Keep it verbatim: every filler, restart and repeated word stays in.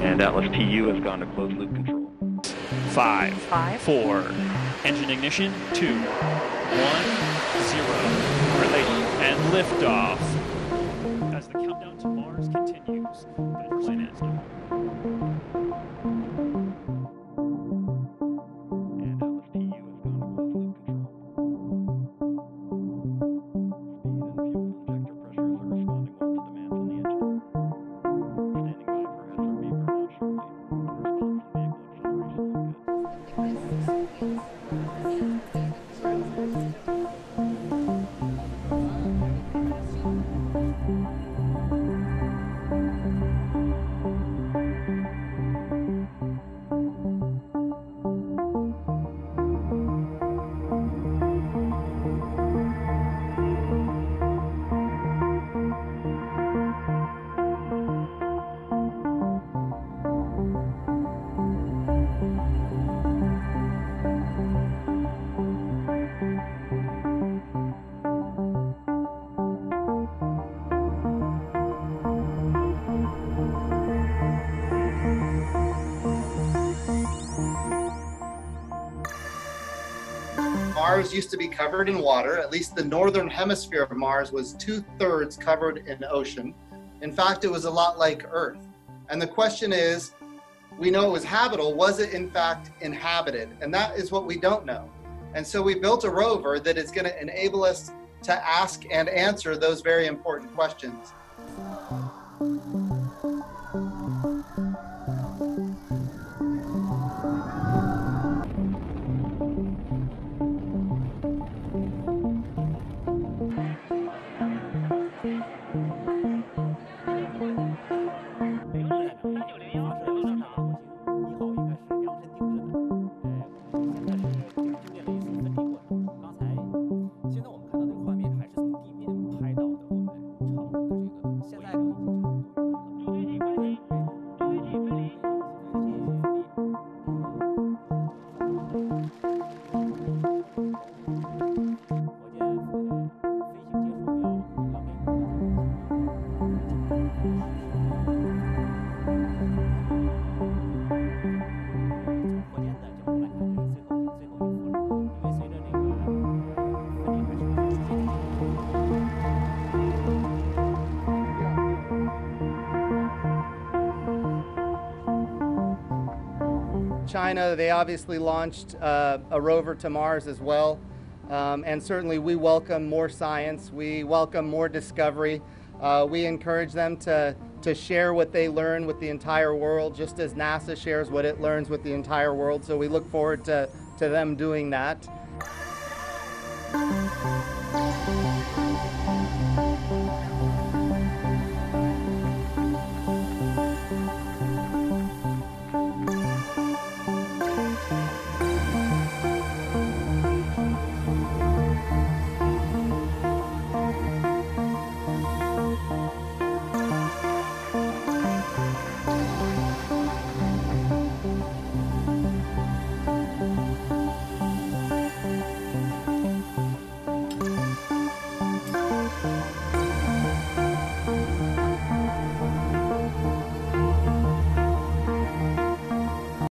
and Atlas T U has gone to closed loop control. Five, Five. four, engine ignition, two, one, zero, relay, and liftoff. As the countdown to Mars continues, the planet is Mars used to be covered in water. At least the northern hemisphere of Mars was two-thirds covered in ocean. In fact, it was a lot like Earth. And the question is, we know it was habitable. Was it in fact inhabited? And that is what we don't know. And so we built a rover that is going to enable us to ask and answer those very important questions. China, they obviously launched uh, a rover to Mars as well. Um, and certainly we welcome more science, we welcome more discovery. Uh, we encourage them to, to share what they learn with the entire world, just as NASA shares what it learns with the entire world. So we look forward to, to them doing that.